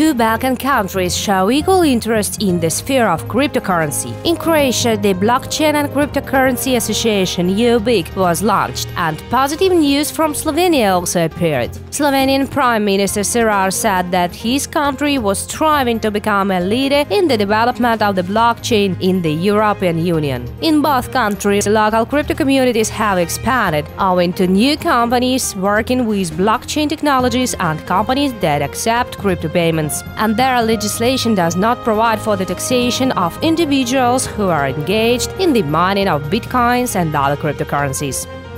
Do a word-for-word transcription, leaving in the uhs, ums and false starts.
two Balkan countries show equal interest in the sphere of cryptocurrency. In Croatia, the Blockchain and CryptoCurrency Association U B I K was launched, and positive news from Slovenia also appeared. Slovenian Prime Minister Cerar said that his country was striving to become a leader in the development of the blockchain in the European Union. In both countries, local crypto communities have expanded, owing to new companies working with blockchain technologies and companies that accept crypto payments. And their legislation does not provide for the taxation of individuals who are engaged in the mining of bitcoins and other cryptocurrencies.